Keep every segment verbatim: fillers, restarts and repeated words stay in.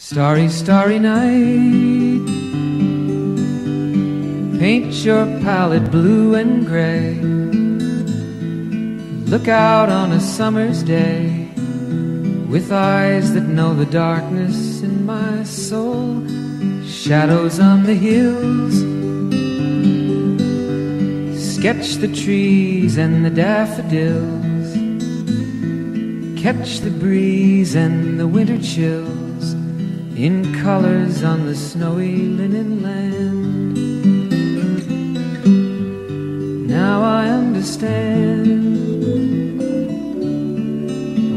Starry, starry night, paint your palette blue and gray. Look out on a summer's day with eyes that know the darkness in my soul. Shadows on the hills, sketch the trees and the daffodils, catch the breeze and the winter chill in colors on the snowy linen land. Now I understand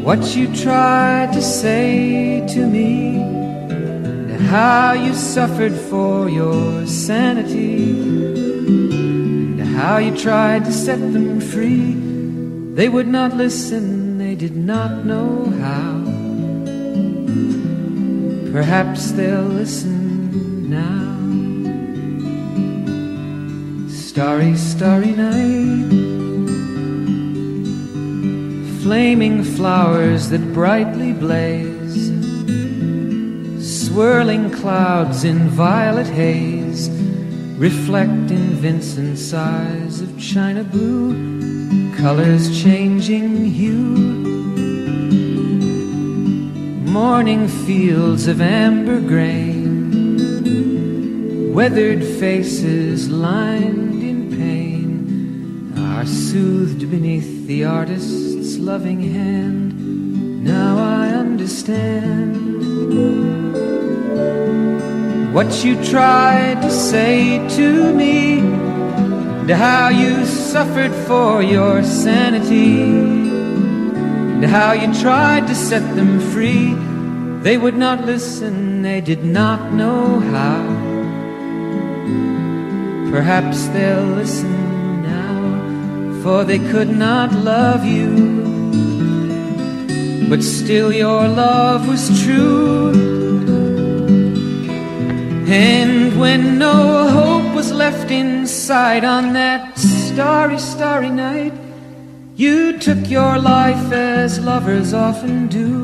what you tried to say to me, and how you suffered for your sanity, and how you tried to set them free. They would not listen, they did not know how. Perhaps they'll listen now. Starry, starry night, flaming flowers that brightly blaze, swirling clouds in violet haze reflect in Vincent's eyes of china blue, colors changing hue. Morning fields of amber grain, weathered faces lined in pain are soothed beneath the artist's loving hand. Now I understand what you tried to say to me, and how you suffered for your sanity, and how you tried to set them free. They would not listen, they did not know how. Perhaps they'll listen now, for they could not love you, but still your love was true. And when no hope was left in sight on that starry, starry night, you took your life as lovers often do.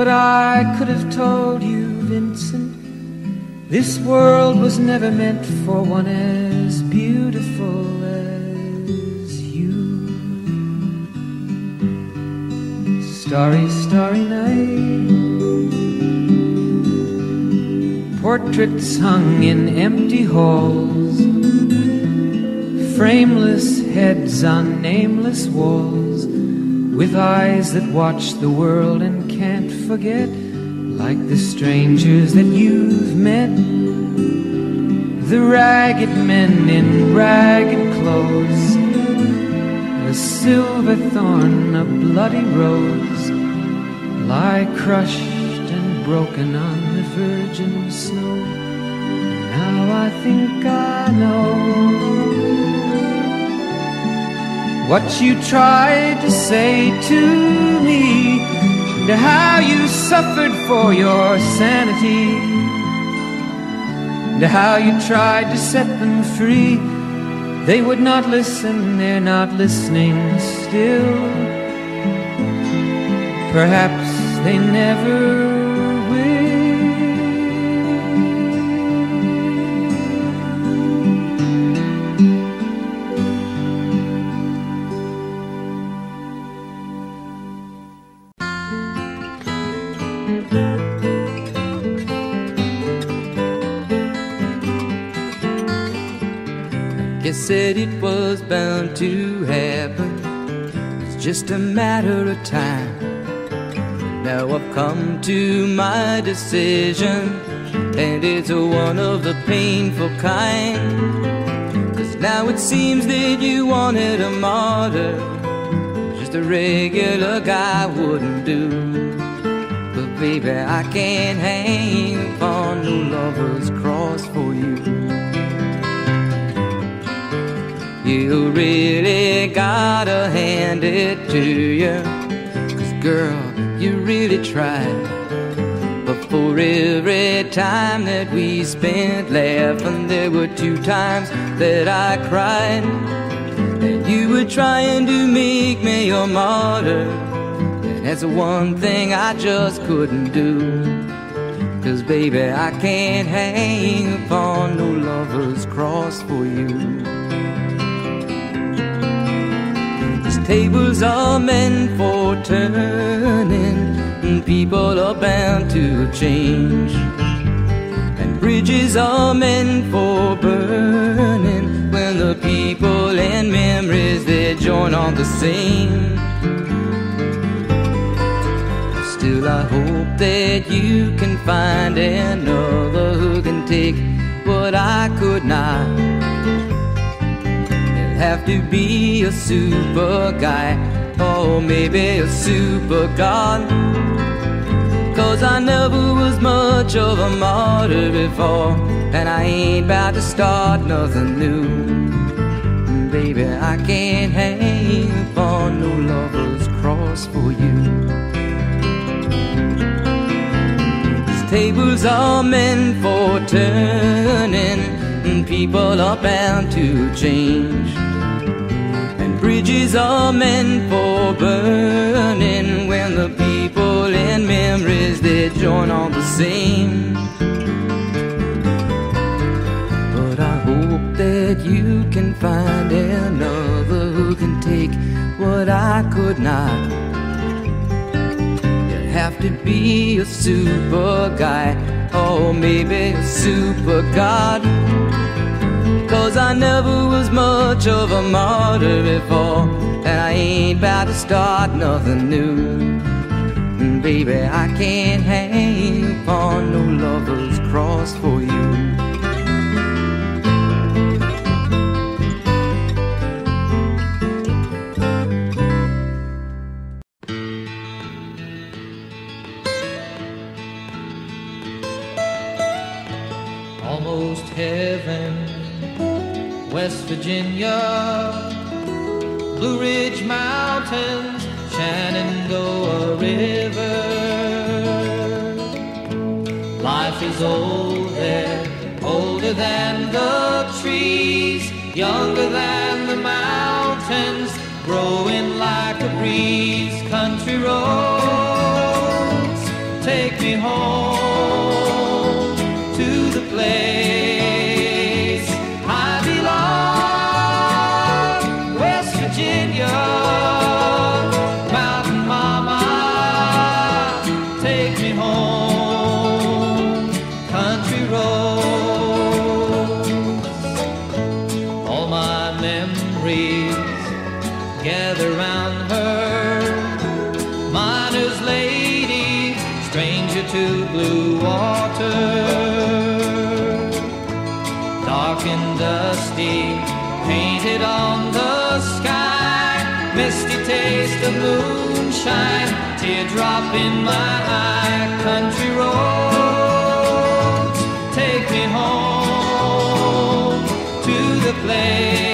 But I could have told you, Vincent, this world was never meant for one as beautiful as you. Starry, starry night, portraits hung in empty halls, frameless heads on nameless walls, with eyes that watch the world and can't forget, like the strangers that you've met. The ragged men in ragged clothes, a silver thorn, a bloody rose, lie crushed and broken on the virgin snow. Now I think I know what you tried to say to me, and how you suffered for your sanity, and how you tried to set them free. They would not listen, they're not listening still. Perhaps they never. Said it was bound to happen, it's just a matter of time. Now I've come to my decision, and it's one of the painful kind. Cause now it seems that you wanted a martyr, just a regular guy wouldn't do. But baby, I can't hang for no lover's cross for you. You really gotta hand it to you, cause girl, you really tried. But for every time that we spent laughing, there were two times that I cried. And you were trying to make me your martyr, and That's the one thing I just couldn't do, 'cause baby, I can't hang upon no lover's cross for you. These tables are meant for turning, and people are bound to change, and bridges are meant for burning, when the people and memories they join on the same. Still I hope that you can find another who can take what I could not. You'll have to be a super guy, or maybe a super god, 'cause I never was much of a martyr before, and I ain't about to start nothing new. And baby, I can't hang upon no lover's cross for you. Tables are meant for turning, and people are bound to change, and bridges are meant for burning, when the people and memories they join all the same. But I hope that you can find another who can take what I could not. Have to be a super guy, or maybe a super god, 'cause I never was much of a martyr before, and I ain't about to start nothing new. And baby, I can't hang upon no lover's cross for you. Heaven, West Virginia, Blue Ridge Mountains, Shenandoah River. Life is old there, older than the trees, younger than the mountains, growing like a breeze. Country roads, take me home to the place to blue water, dark and dusty, painted on the sky, misty taste of moonshine, teardrop in my eye, country roads, take me home to the place.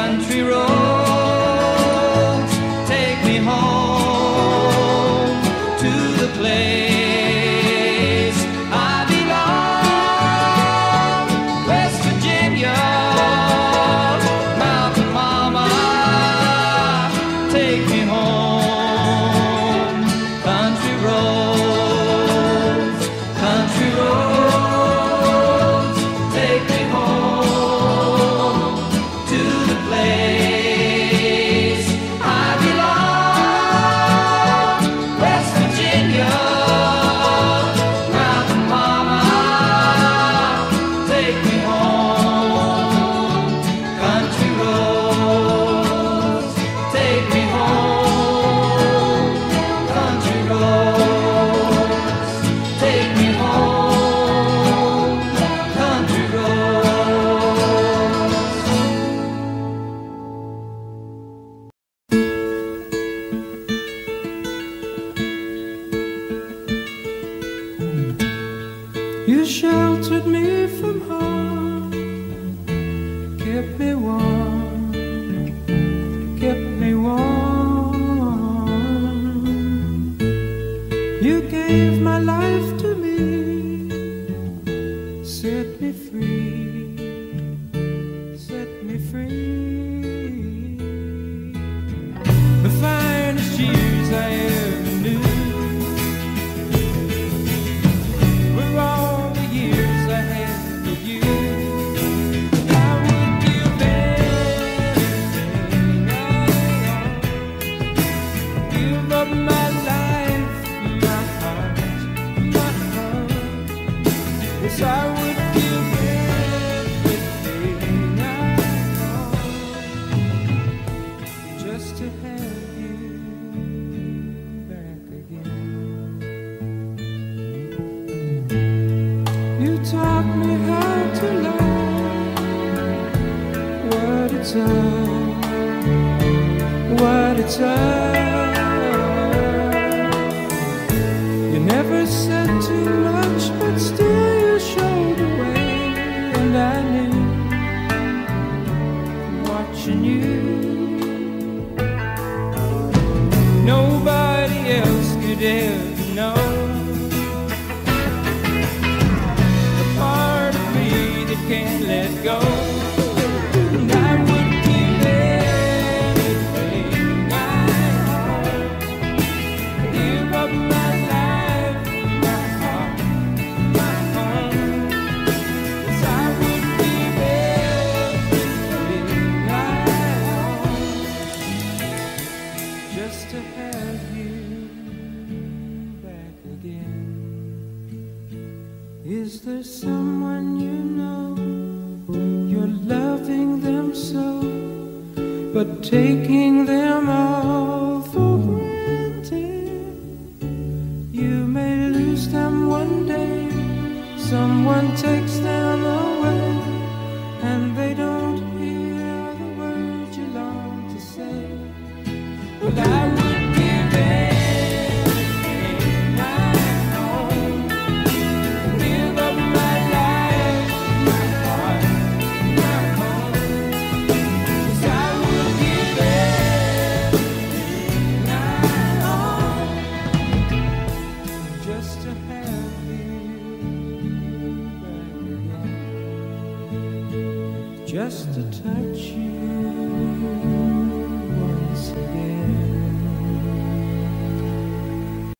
Country roads, take me home to the place I belong, West Virginia. sheltered me from harm, kept me warm, kept me warm. You gave my life to me, set me free, set me free. The finest years I ever knew, I would give everything I own just to have you back again. You taught me how to love, what it's all, what it's all. You never said too much, but still showed the way, and I knew, watching you, nobody else could ever know the part of me that can't let go. Is there someone you know, you're loving them so, but taking them all for granted? You may lose them one day, someone takes them away, and they don't hear the words you long to say. Well, I would give in. Just to touch you once again.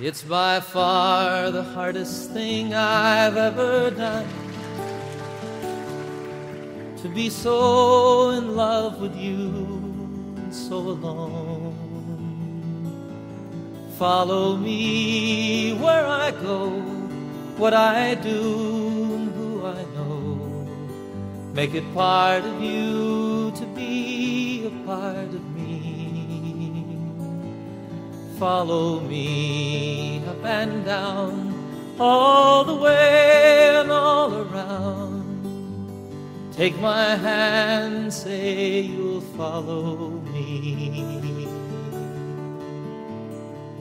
It's by far the hardest thing I've ever done, to be so in love with you and so alone. Follow me where I go, what I do and who I know. Make it part of you to be a part of me. Follow me up and down, all the way and all around. Take my hand, say you'll follow me.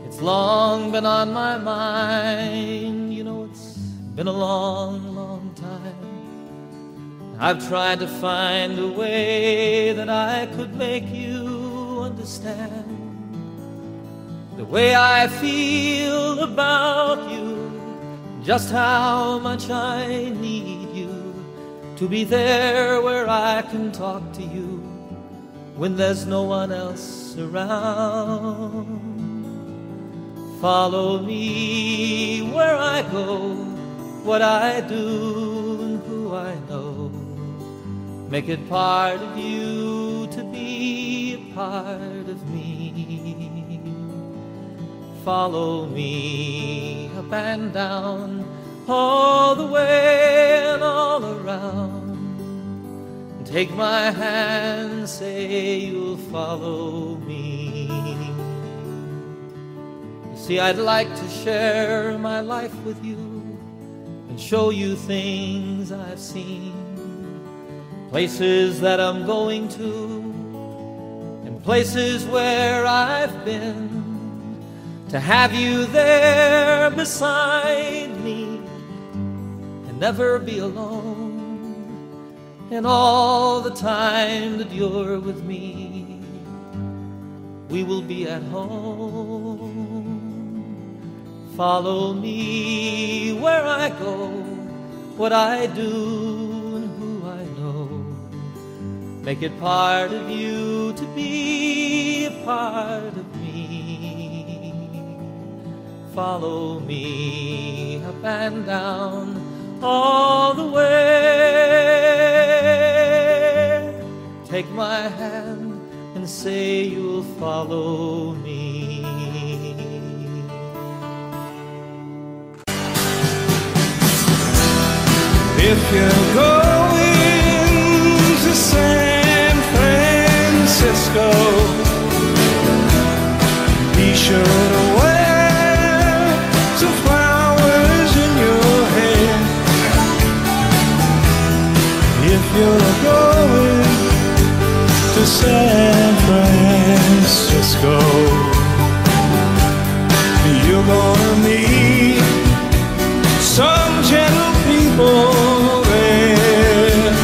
It's long been on my mind, you know, it's been a long, long time. I've tried to find a way that I could make you understand the way I feel about you, just how much I need you to be there where I can talk to you when there's no one else around. Follow me where I go, what I do and who I know. Make it part of you to be a part of me. Follow me up and down, all the way and all around. Take my hand, say you'll follow me. You see, I'd like to share my life with you and show you things I've seen, places that I'm going to, and places where I've been. To have you there beside me never be alone in all the time that you're with me. We will be at home. Follow me where I go, what I do and who I know. Make it part of you to be a part of me. Follow me up and down all the way. Take my hand and say you'll follow me. If you're going to San Francisco, be sure to wear some flowers in your hair. If you're going to San Francisco, you're gonna meet some gentle people there.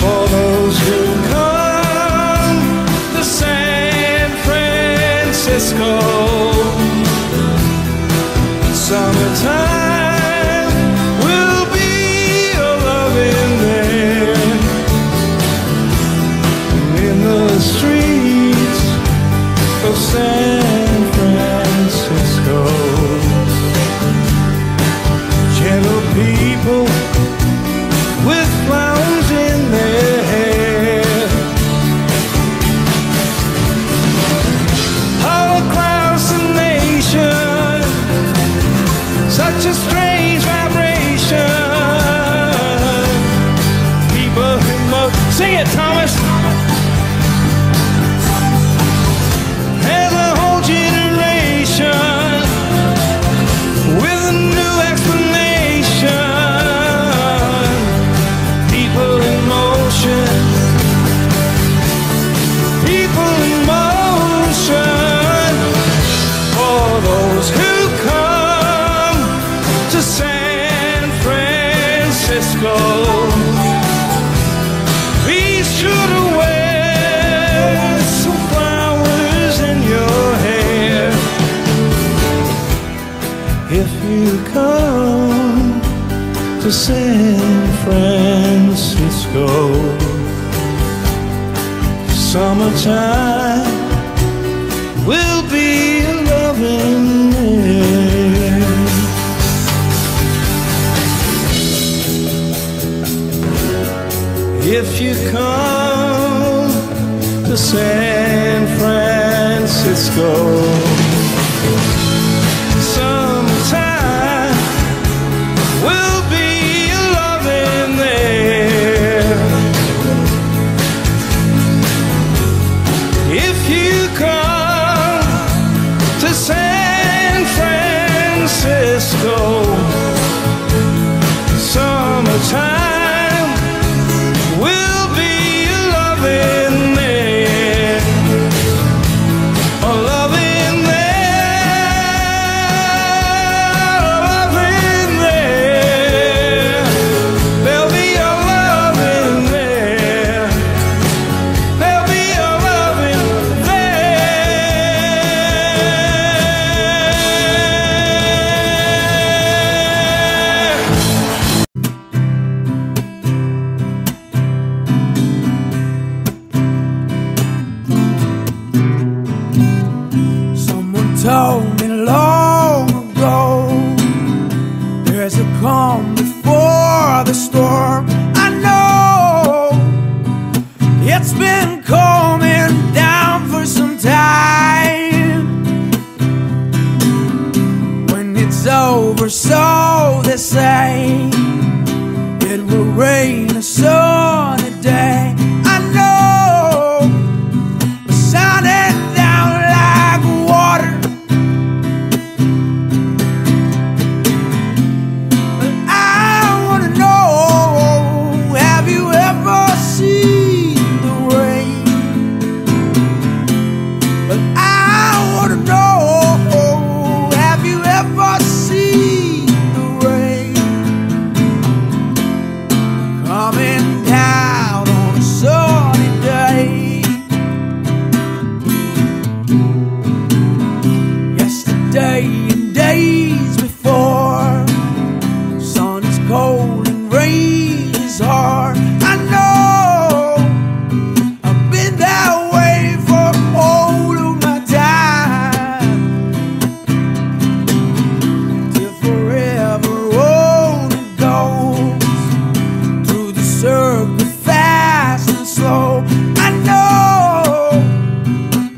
For those who come to San Francisco, summertime San Francisco, gentle people with flowers in their hair. All across the nation, such a strange vibration. People who love, sing it, Thomas. Come to San Francisco, summertime will be loving there. If you come to San Francisco, summertime will be a loving there, a loving there, a loving there. There'll be a loving there, there'll be a loving there. Told me long ago, there's a calm before the storm. I know it's been calming down for some time. When it's over, so they say, it will rain a sunny day. But I wanna know, have you ever seen praise are. I know I've been that way for all of my time, till forever only goes through the circle fast and slow. I know,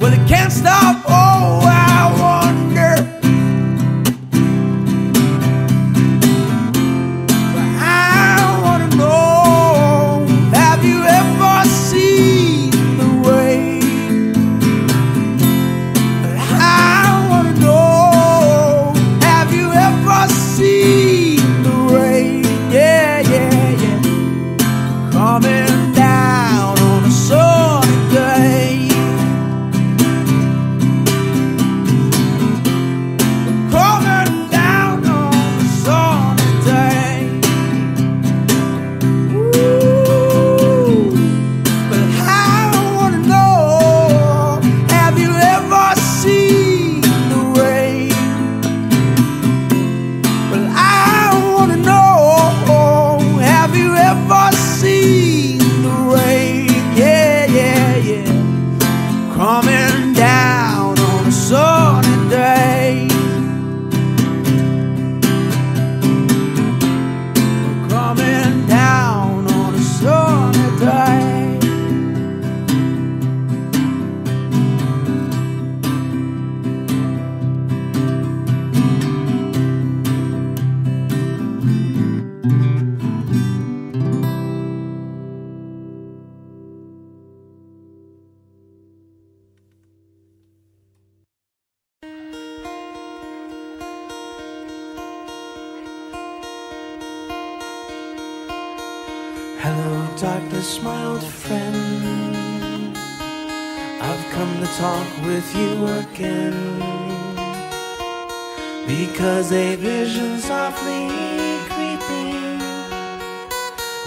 well, it can't stop. Oh, I wonder. Coming down on a sunny day, coming down on a sunny day. Ooh, but I wanna know, have you ever seen the rain? Well, I wanna know, have you ever seen? Coming down on a sunny day, coming down on a sunny day. Hello darkness, my old friend, I've come to talk with you again, because a vision softly creeping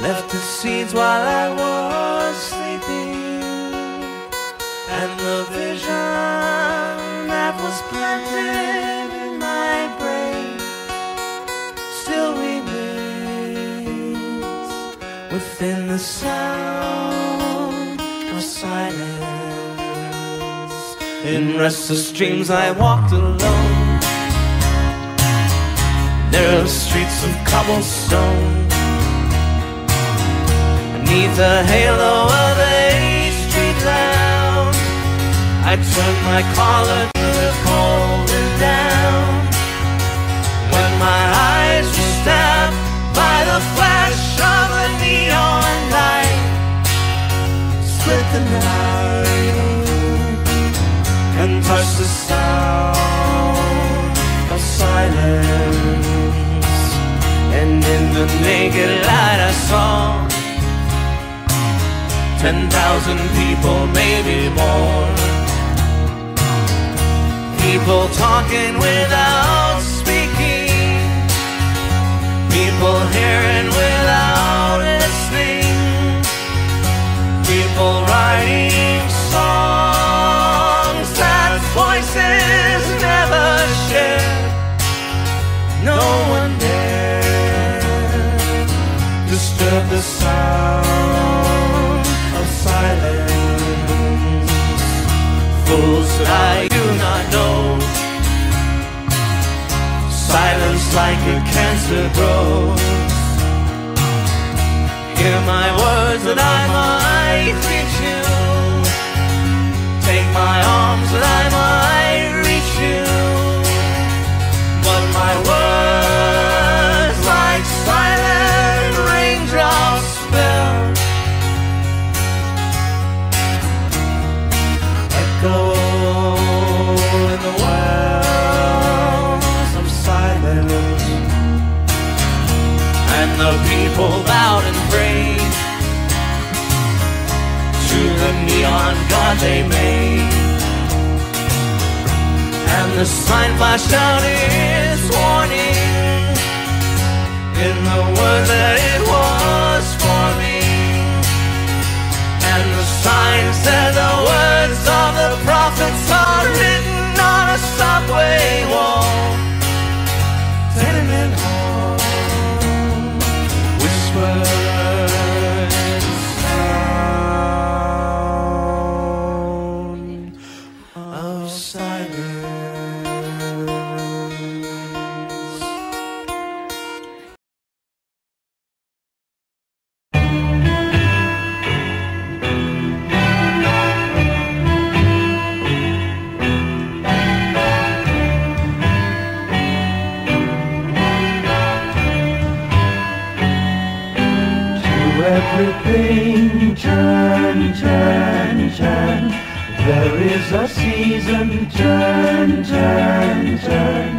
left its seeds while I was sleeping, and the vision that was planted in my brain still within the sound of silence. In restless dreams I walked alone, narrow streets of cobblestone, beneath the halo of a street lamp. I turned my collar to the cold and down, when my eyes were stabbed by the flash of a neon light, split the night and touched the sound of silence. And in the naked light I saw ten thousand people, maybe more, people talking without speaking, people hearing without listening, people writing songs that voices never shared. No one dared disturb the sound of silence. Fools that I do not know, silence like a cancer grows. Hear my words that I might reach you, take my arms that I might reach you, but my words like silent raindrops fell, echo in the wild. And the people bowed and prayed to the neon god they made, and the sign flashed out its warning in the word that it was forming, and the sign said the words of the prophets are written on a subway wall, tenement hall. Well, everything, turn, turn, turn. There is a season, turn, turn, turn,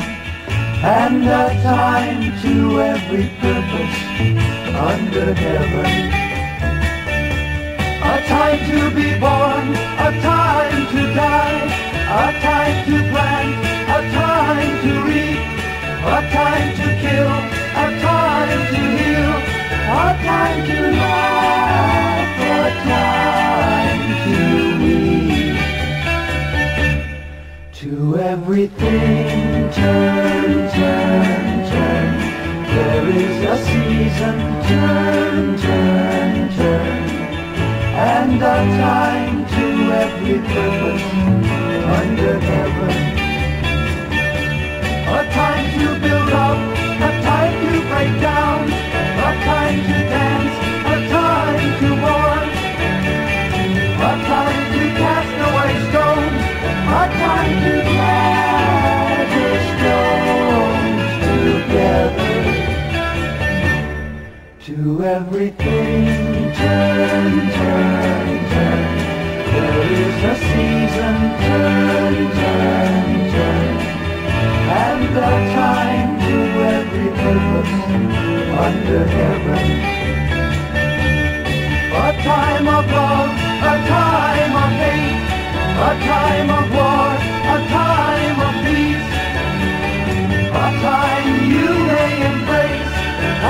and a time to every purpose under heaven. A time to be born, a time to die, a time to plant, a time to reap, a time to kill, a time to heal, a time to laugh, a time to weep. To everything, turn, turn, turn. There is a season, turn, turn, turn, and a time to every purpose under heaven. A time to build up, a time to break down, a time to dance, a time to mourn, a time to cast away stones, a time to gather stones together. To everything, turn, turn, turn. There is a season, turn, turn, turn, and a time to every purpose under heaven. A time of love, a time of hate, a time of war, a time of peace, a time you may embrace,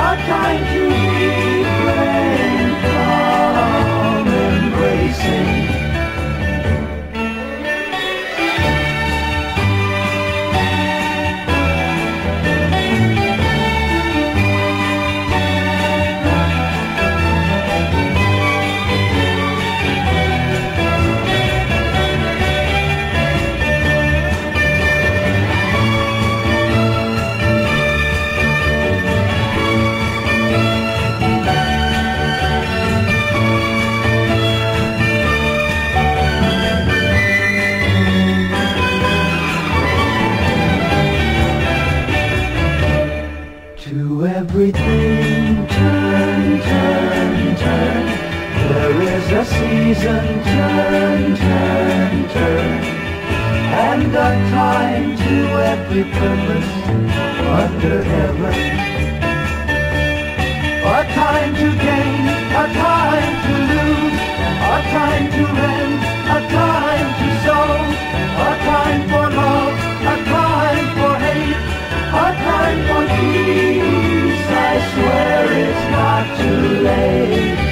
a time to refrain from embracing. Everything, turn, turn, turn. There is a season, turn, turn, turn, and a time to every purpose under heaven. A time to gain, a time to lose, a time to rend, a time to sow, a time for love, a time for hate, a time for peace. I swear it's not too late.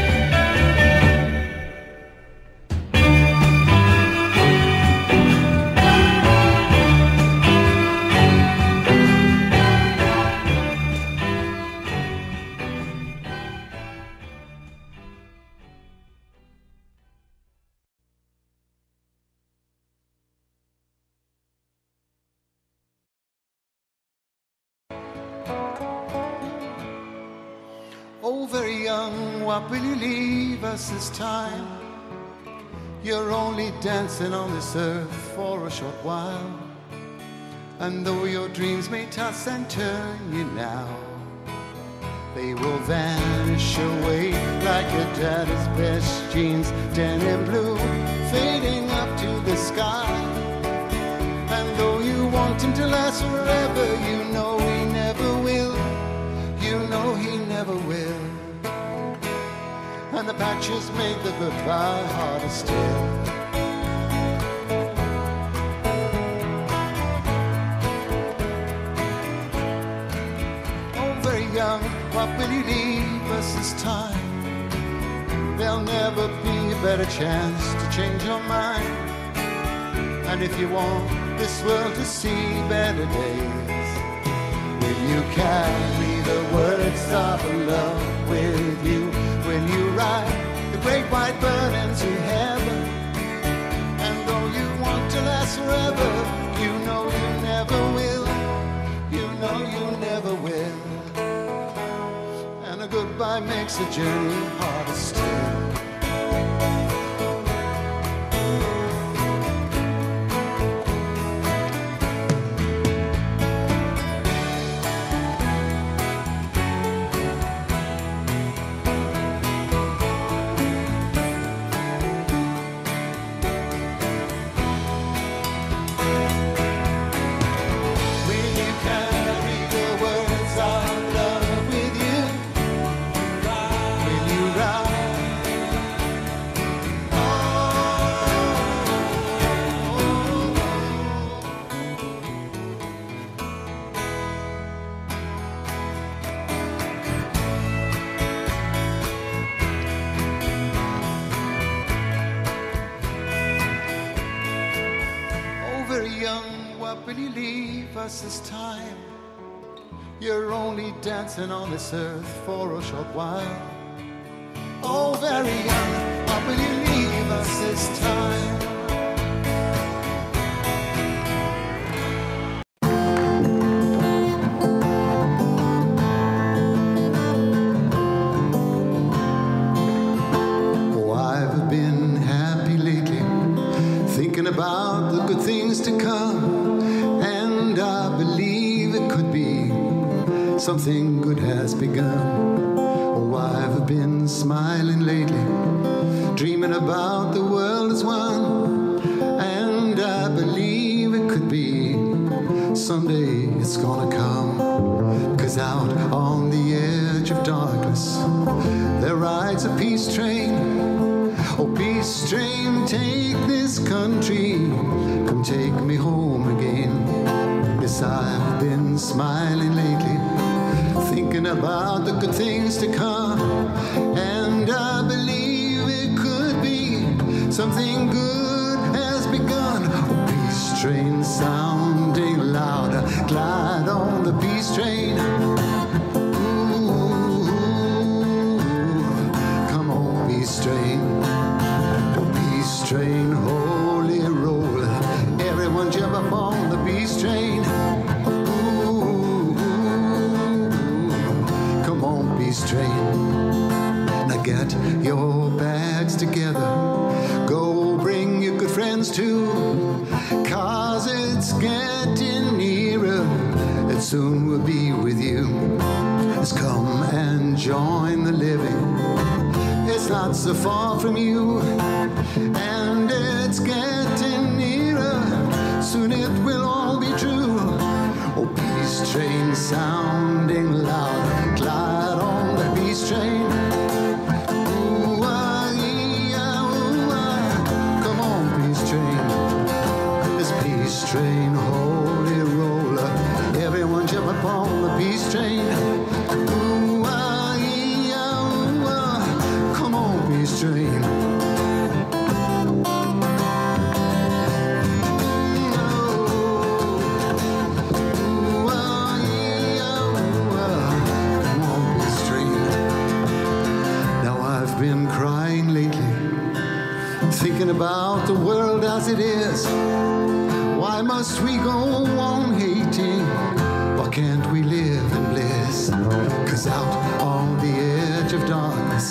Oh, very young, what will you leave us this time? You're only dancing on this earth for a short while, and though your dreams may toss and turn you now, they will vanish away like your daddy's best jeans, denim blue, fading up to the sky. And though you want him to last forever, you know he never will. You know he never will. And the patches made the goodbye harder still. Oh, very young, what will you leave us this time? There'll never be a better chance to change your mind. And if you want this world to see better days, will you carry the words of love with you? Will you ride the great white bird into heaven? And though you want to last forever, you know you never will. You know you never will. And a goodbye makes the journey harder still. when you leave us this time. You're only dancing on this earth for a short while. Oh, very young, why will you leave us this time? About the good things to come, and I believe it could be something good has begun. Oh, I've been smiling lately, dreaming about the world as one, and I believe it could be someday it's gonna come. 'Cause out on the edge of darkness there rides a peace train. Oh, peace train, take this country, come take me home again. Yes, I've been smiling lately, thinking about the good things to come, and I believe it could be something good has begun. Oh, peace train, sounding louder, glide on the peace train. Ooh, come on, peace train. Train, holy roller, everyone jump up on the peace train. Ooh, come on, peace train. Now get your bags together, go bring your good friends too, 'cause it's getting nearer, it soon will be with you. Let's come and join the living, it's not so far from you, and it's getting nearer, soon it will all be true. Oh, peace train, sounding loud, glide on the peace train. Ooh-ah, ee-ah, ooh-ah, come on, peace train. This peace train, holy roller, everyone jump up on the peace train. Ooh-ah, peace train. Now I've been crying lately, thinking about the world as it is. Why must we go on hating? Why can't we live in bliss? 'Cause out on the edge of darkness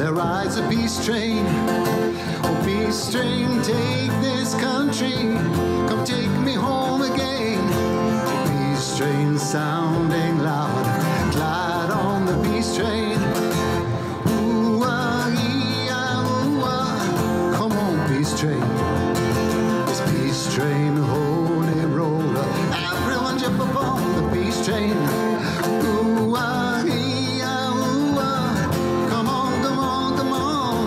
there rides a peace train. Oh, peace train, take this country, come take me home again. Peace train, sounding loud, glide on the peace train. Ooh-ah, ee-ah, ooh-ah, come on, peace train. This peace train, holy roller, everyone jump up on the peace train. Ooh-ah, ee-ah, ooh-ah, come on, come on, come on,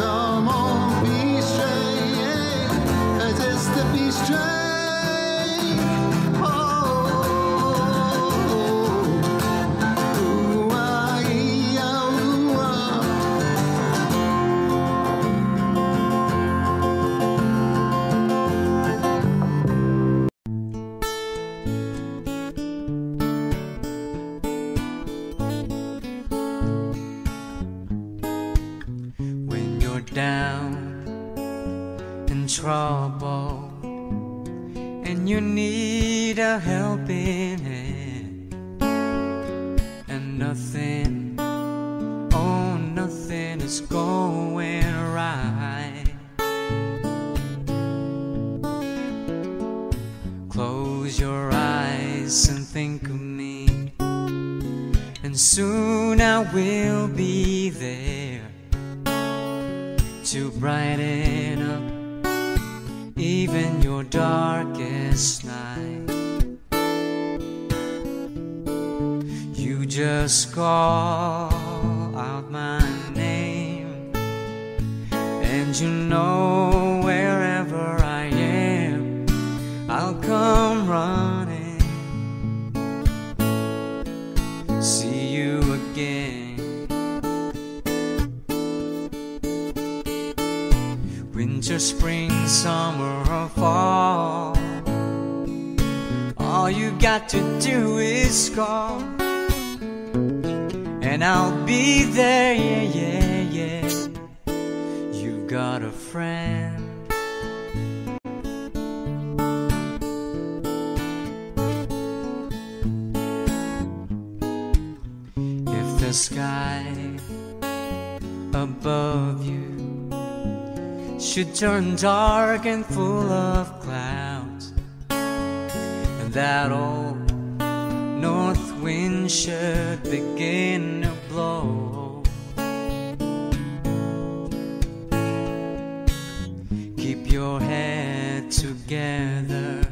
come on, peace train, it is the peace train. Oh, ooh-ah, ee-ah, ooh-ah. Trouble and you need a helping hand, and nothing, oh nothing is going right. Close your eyes and think of me, and soon I will be there to brighten up even your darkest night. You just call out my name, and you know wherever I am I'll come running. See you again winter, spring, summer or fall. All you got to do is call, and I'll be there, yeah, yeah, yeah. You've got a friend. If the sky above you should turn dark and full of clouds, and that old north wind should begin to blow, keep your head together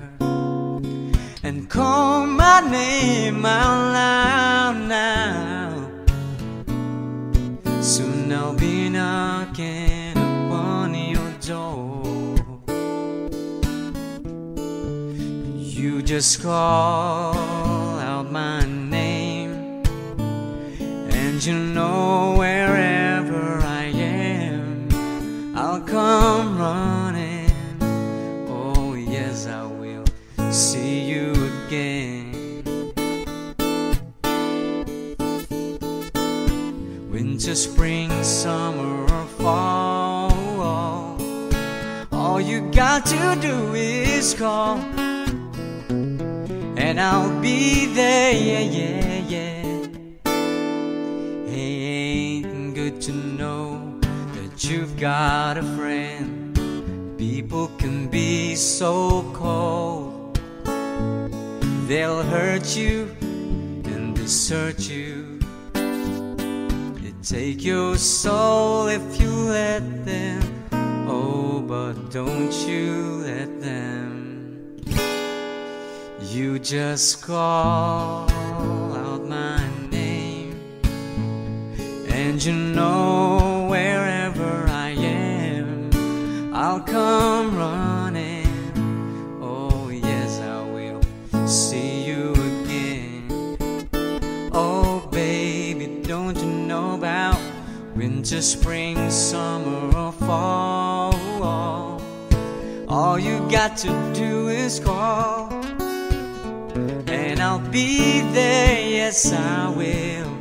and call my name out loud now. Soon I'll be knocking door. You just call out my name, and you know wherever I am, I'll come running. Oh yes, I will see you again. Winter, spring, summer, or fall, all you got to do is call, and I'll be there, yeah, yeah, yeah. Hey, ain't good to know that you've got a friend. People can be so cold. They'll hurt you and desert you. They take your soul if you let them. Oh, but don't you let them. You just call out my name, and you know wherever I am, I'll come running. Oh yes, I will see you again. Oh baby, don't you know about winter, spring, summer, or fall? All you got to do is call, and I'll be there, yes I will.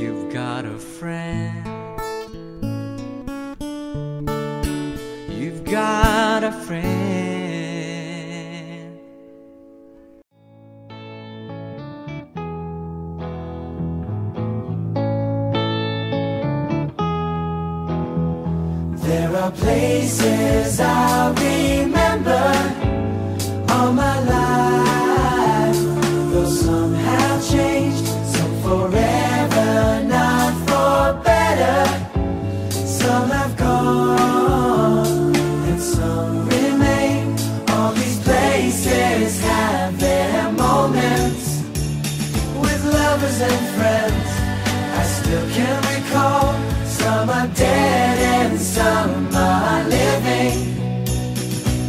You've got a friend. You've got a friend. There are places I'll remember all my life, though some have changed, some forever, not for better. Some have gone, and some remain. All these places have their moments with lovers and friends I still can recall. Some are dead and some are living.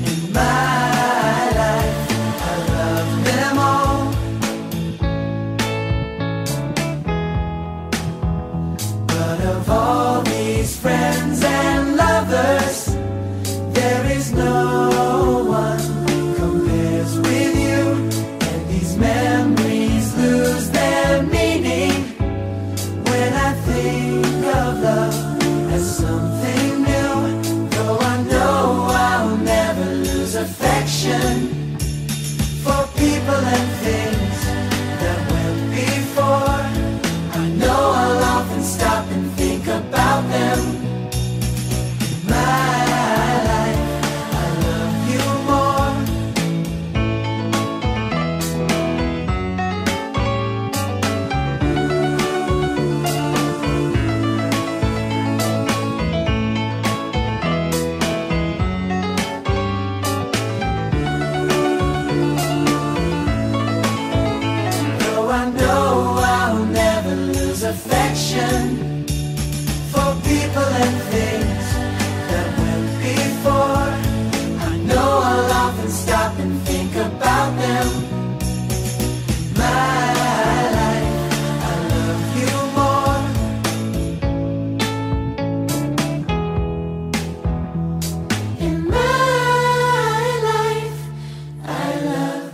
In my life, I love them all. But of all these friends and lovers, there is no one compares with you. And these memories lose their meaning when I think of love as something new, though I know I'll never lose affection for people and things that went before. I know I'll often stop and think about them. In my life, I love you more. Affection for people and things that went before. I know I'll often stop and think about them. My life, I love you more. In my life, I love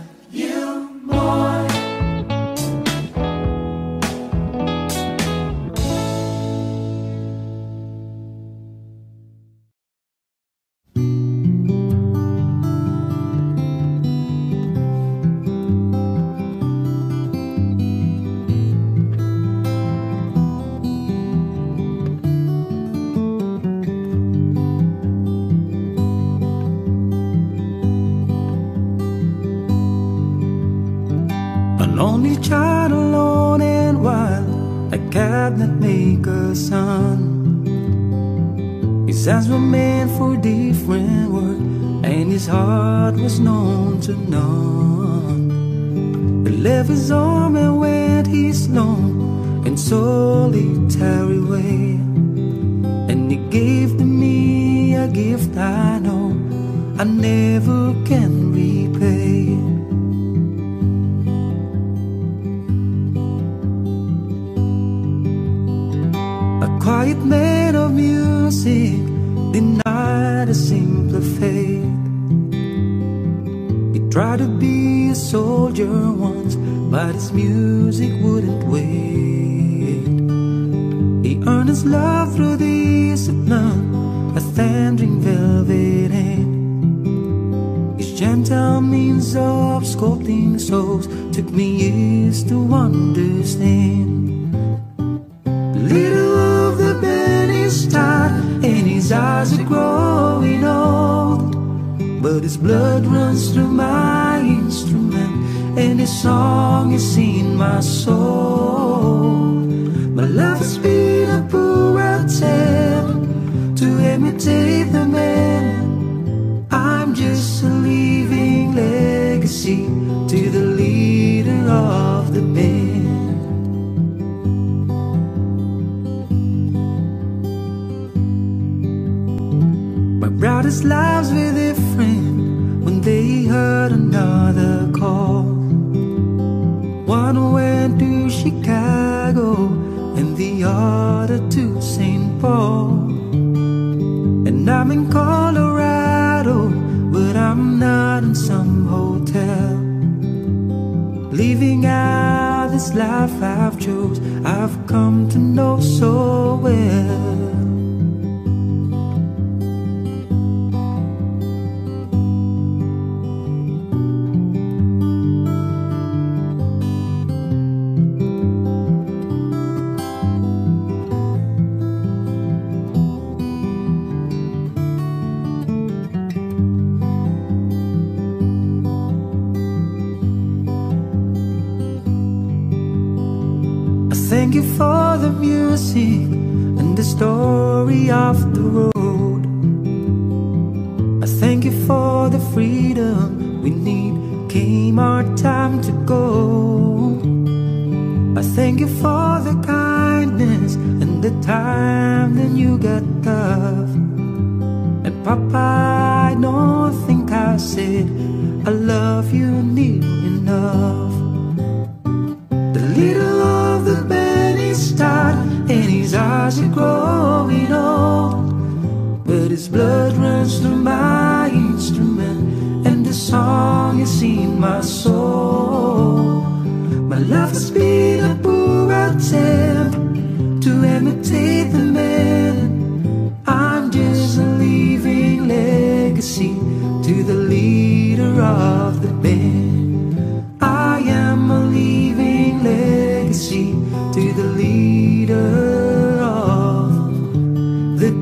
cabinet maker's son. His hands were made for different work, and his heart was known to none. He left his home and went his long and solitary way, and he gave to me a gift I know I never can repay. A quiet man of music, denied a simpler fate. He tried to be a soldier once, but his music wouldn't wait. He earned his love through discipline, a thundering velvet hand. Gentle means of sculpting souls took me years to understand. Little of the band is tired, and his eyes are growing old, but his blood runs through my instrument, and his song is in my soul. My life has been a poor attempt to imitate the man. I'm just a living legacy to the leader of the band. My brother's lives were different when they heard another call. One went to Chicago and the other to Saint Paul. And I'm in Colorado, but I'm not in some hotel. Living out this life I've chose, I've come to know so well. Thank you for the music and the story of the road. I thank you for the freedom we need, came our time to go. I thank you for the kindness and the time that you got love. And Papa, I don't think I said I love you near enough. The little of the band is tired, and his eyes are growing old, but his blood runs through my instrument, and the song is in my soul. My life has been a poor attempt to imitate the man. I'm just a living legacy to the leader of the band. I am a living legacy to the leader of the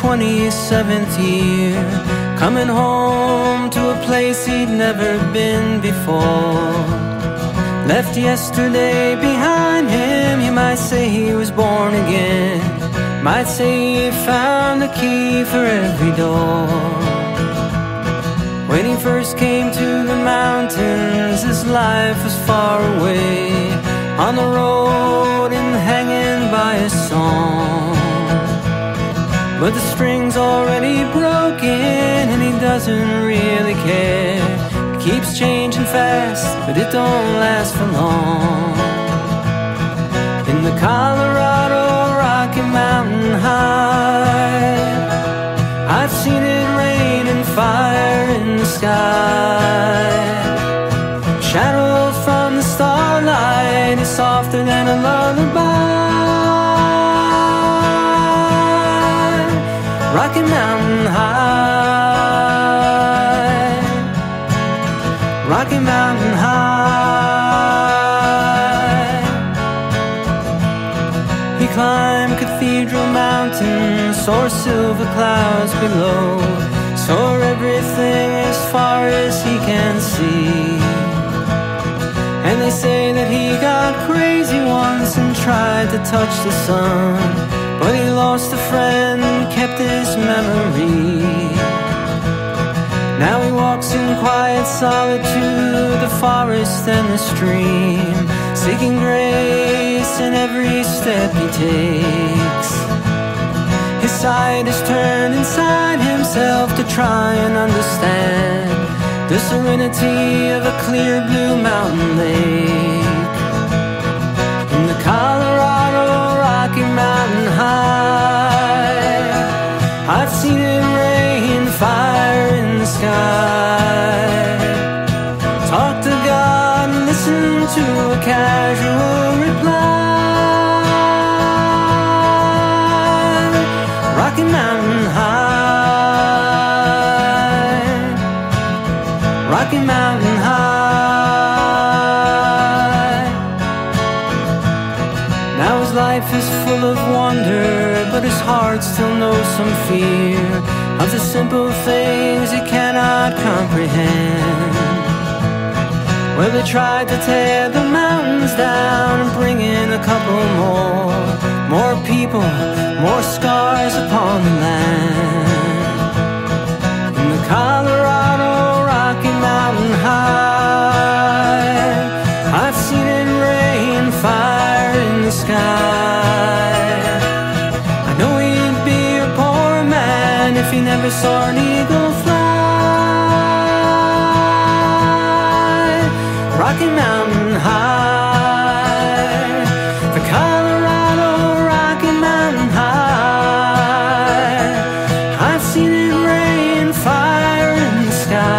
twenty-seventh year, coming home to a place he'd never been before. Left yesterday behind him, you might say he was born again. Might say he found the key for every door. When he first came to the mountains, his life was far away, on the road and hanging by a song. But the string's already broken, and he doesn't really care. It keeps changing fast, but it don't last for long. the Colorado Rocky Mountain High. I've seen it rain and fire in the sky. Shadow from the starlight is softer than a lullaby. Rocky Mountain High. Rocky Mountain High. He climbed Cathedral Mountain, saw silver clouds below, saw everything as far as he can see. And they say that he got crazy once and tried to touch the sun, but he lost a friend and kept his memory. Now he walks in quiet solitude, the forest and the stream, seeking grace in every step he takes. His side is turned inside himself to try and understand the serenity of a clear blue mountain lake. In the Colorado Rocky Mountain High, I've seen it rain, fire in the sky. Talk to God and listen to a casual reply. Rocky Mountain High. Rocky Mountain High. Now his life is full of wonder, but his heart still knows some fear of the simple things he cannot comprehend. Well, they tried to tear the mountains down and bring in a couple more, more people, more scars upon the land. In the Colorado Rocky Mountain High, I've seen it rain, fire in the sky. I know he'd be a poor man if he never saw an eagle fly. Rocky Mountain High, the Colorado Rocky Mountain High. I've seen it rain, fire in the sky.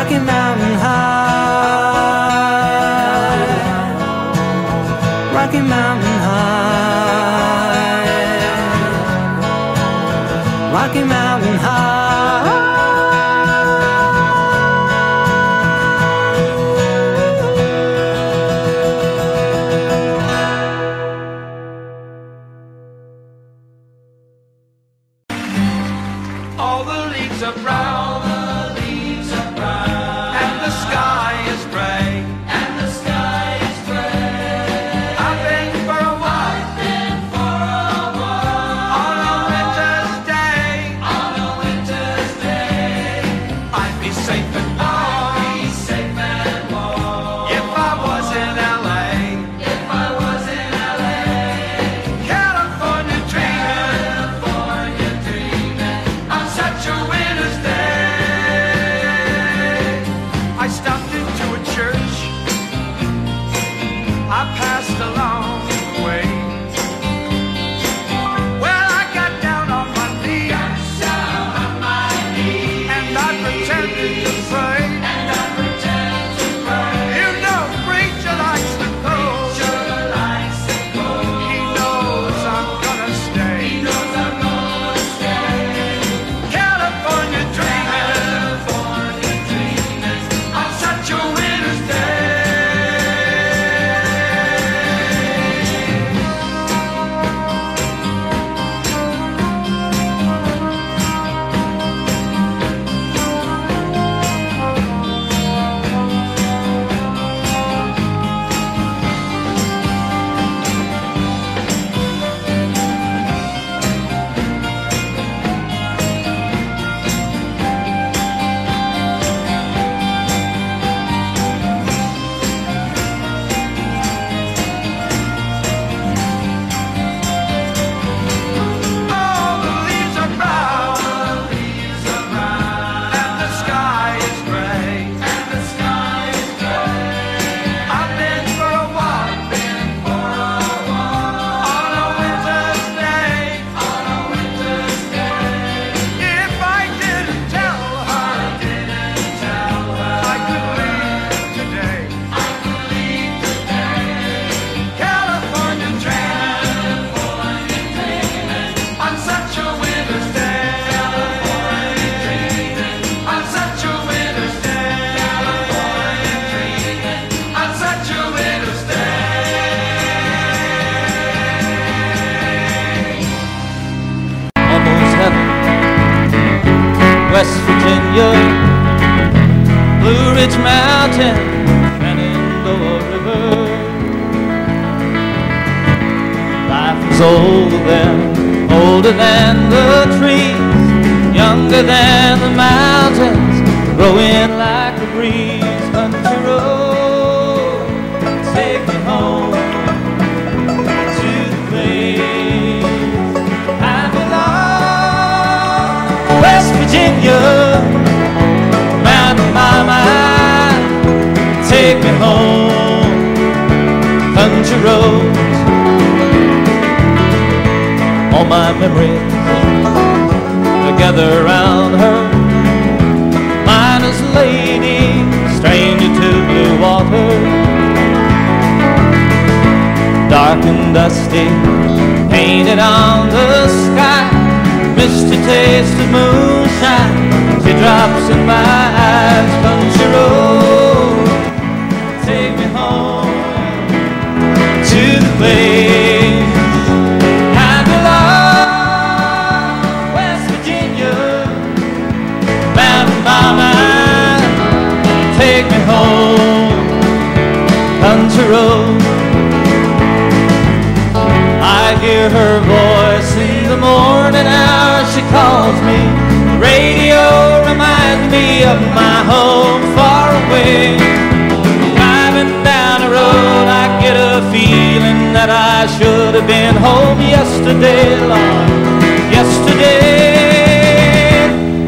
Rocky Mountain High. Rocky Mountain High. Rocky Mountain High. mountain and in the river. Life is older than, older than the trees, younger than the mountains, growing like the breeze. Country road, take me home to the place I belong. West Virginia, mountain mama, take me home. Country road, all my memories together around her. Miner's lady, stranger to blue water, dark and dusty, painted on the sky, misty taste of moonshine, teardrops in my eyes. Country road, take me home to the place I belong. West Virginia, mountain mama, take me home, country road. I hear her voice in the morning hour, she calls me. The radio reminds me of my home far away. Driving down the road, I get a feeling that I should have been home yesterday, Lord, yesterday.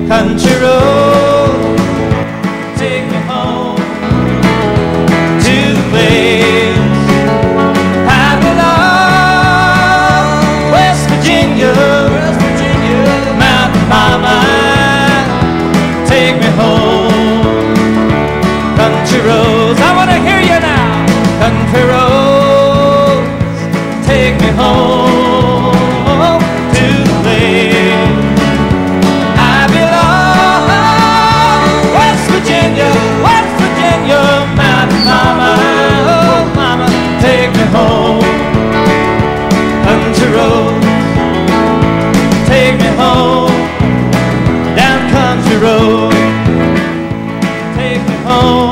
Country road, country roads, take me home to the place I belong. West Virginia, West Virginia, mountain mama, oh mama, take me home. Country roads, take me home. Down country road, take me home.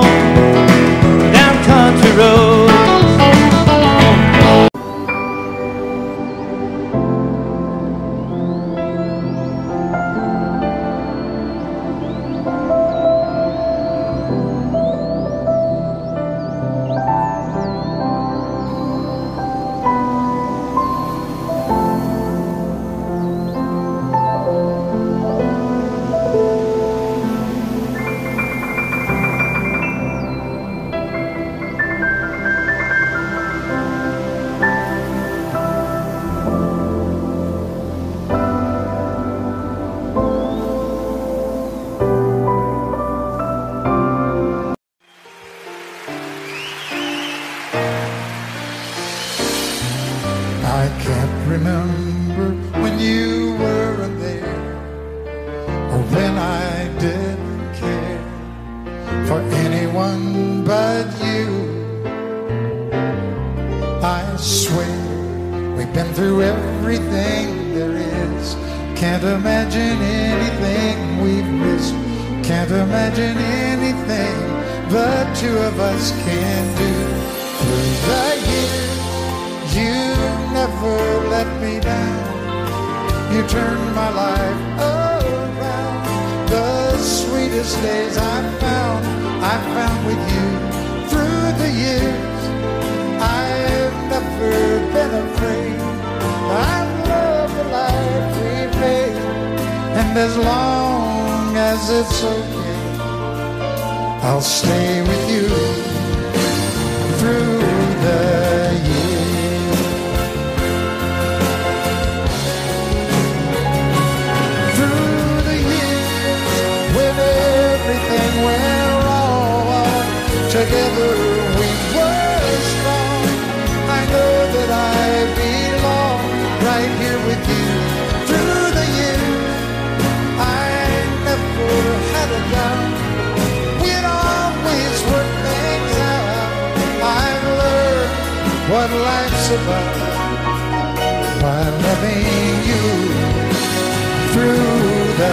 Through the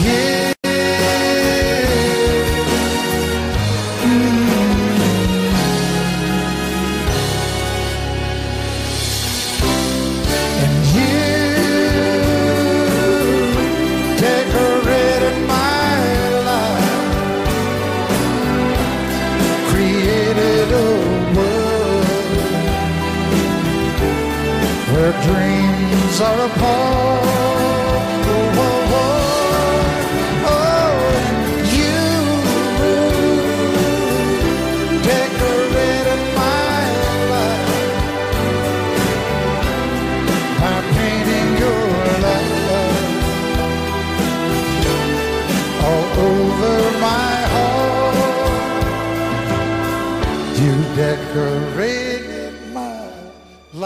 years. Mm. where dreams are apart. Oh, oh, oh, oh. You decorated my life by painting your life all over my heart. You decorated my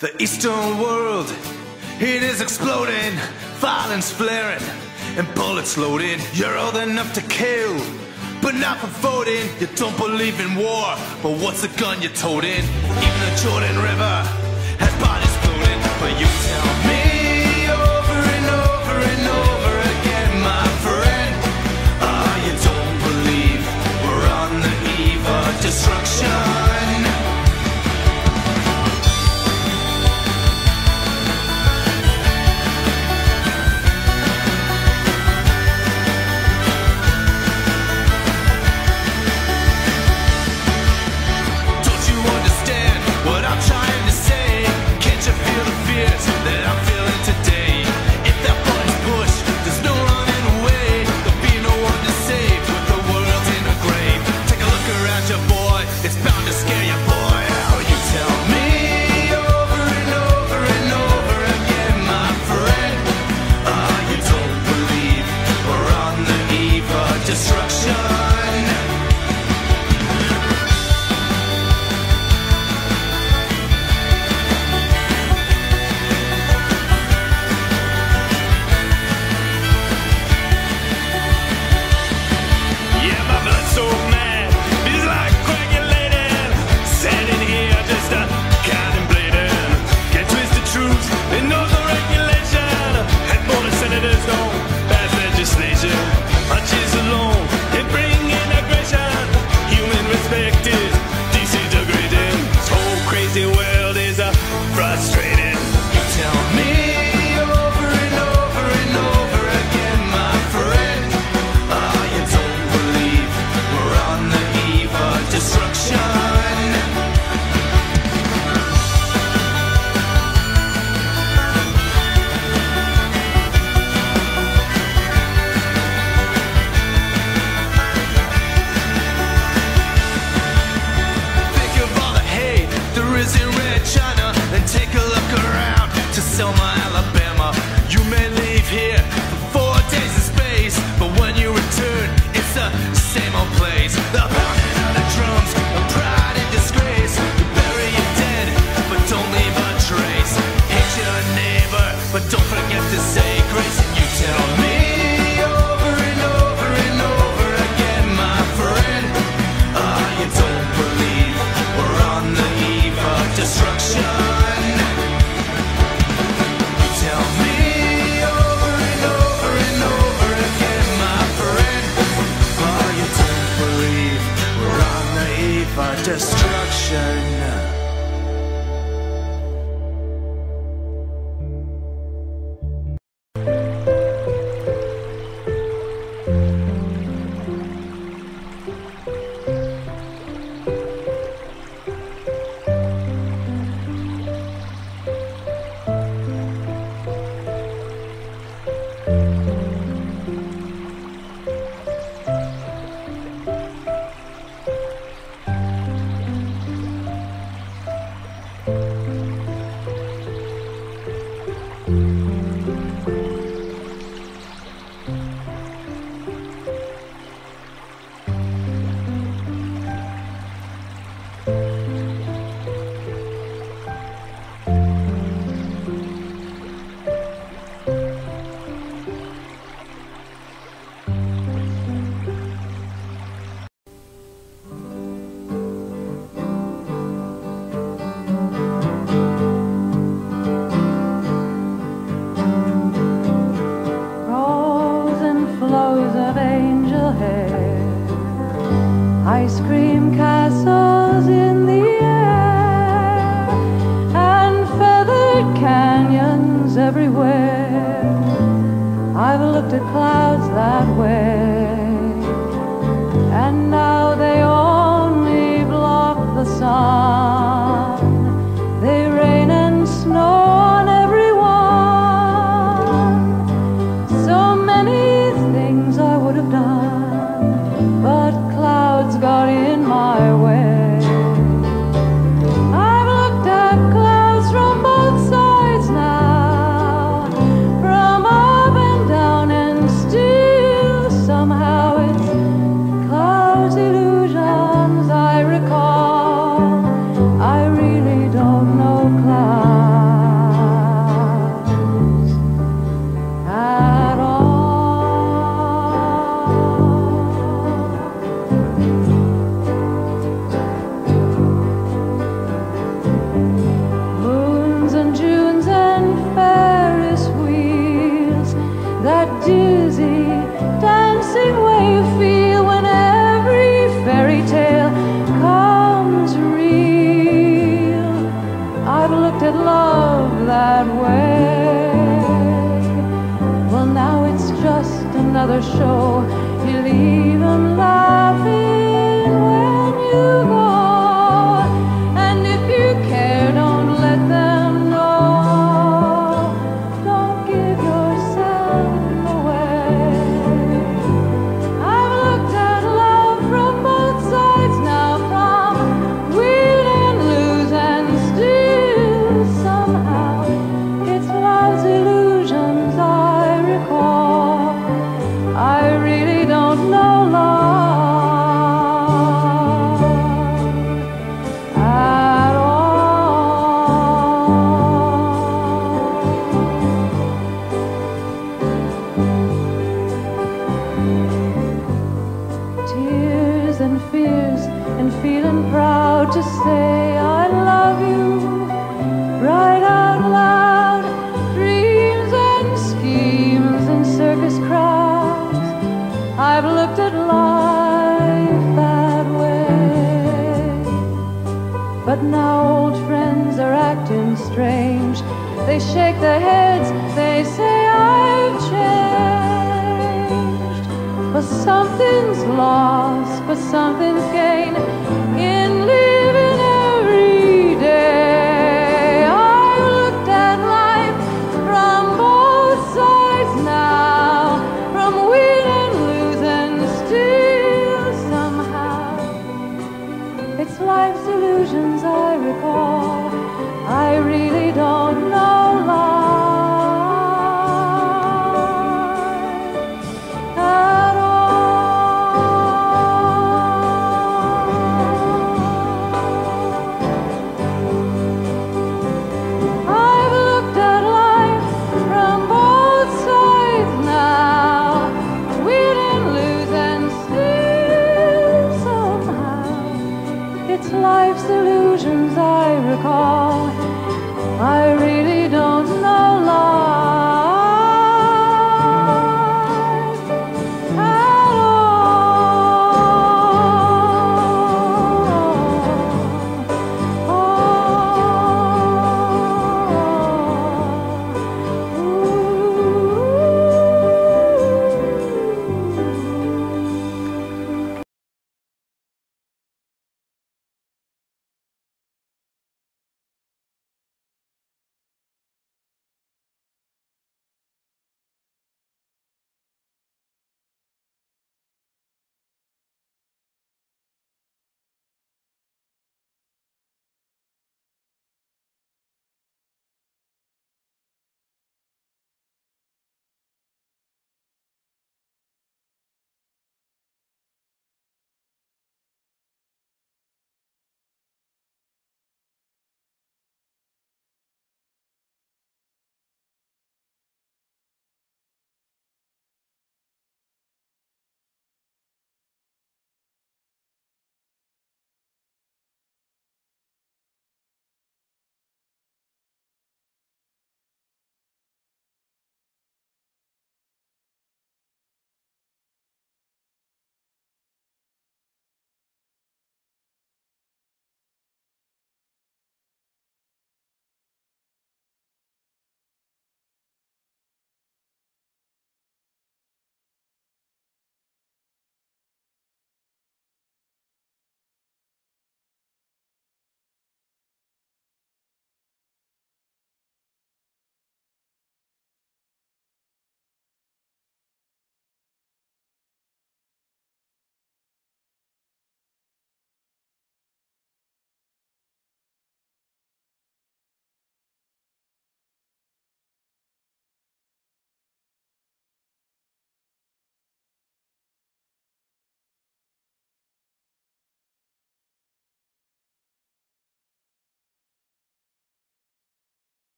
The Eastern world, it is exploding, violence flaring, and bullets loaded. You're old enough to kill, but not for voting. You don't believe in war, but what's the gun you're toting? Even the Jordan River has bodies floating. But you tell me over and over and over again, my friend, ah, oh, you don't believe we're on the eve of destruction.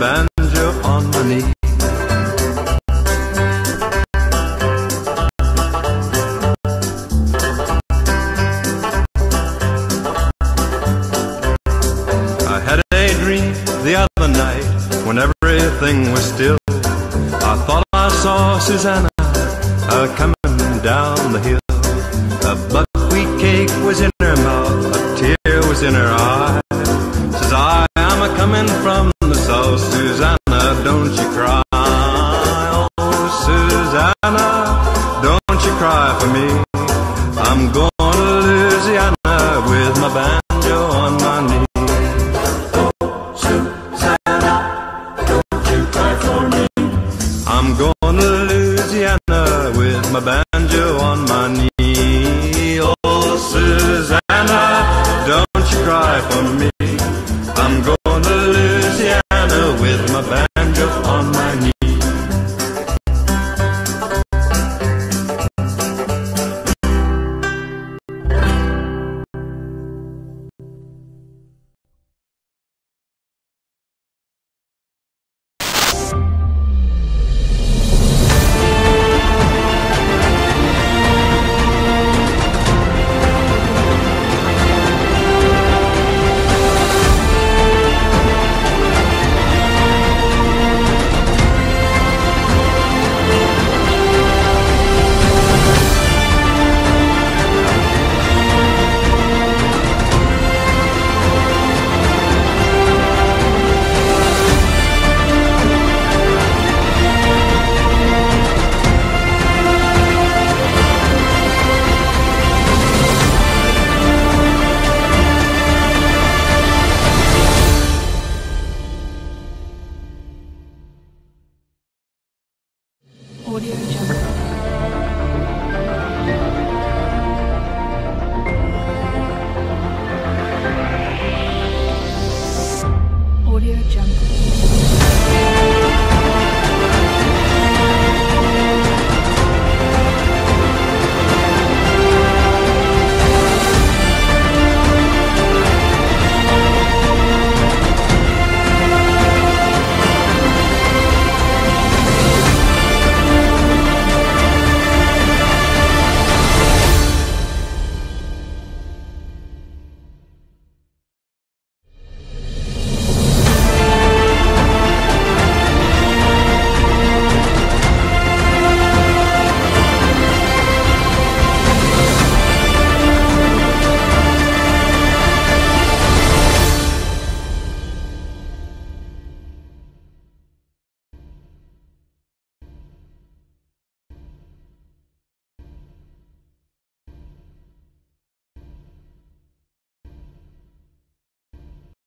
banjo on my knee. I had a dream the other night when everything was still. I thought I saw Susanna uh, coming down the hill. A buckwheat cake was in her mouth, a tear was in her eye. Says I, I'm a comin' from the south, Susanna, don't you cry. Oh, Susanna, don't you cry for me. I'm going to Louisiana with my banjo on my knee. Oh, Susanna, don't you cry for me. I'm going to Louisiana with my banjo on my knee. Audio Jungle.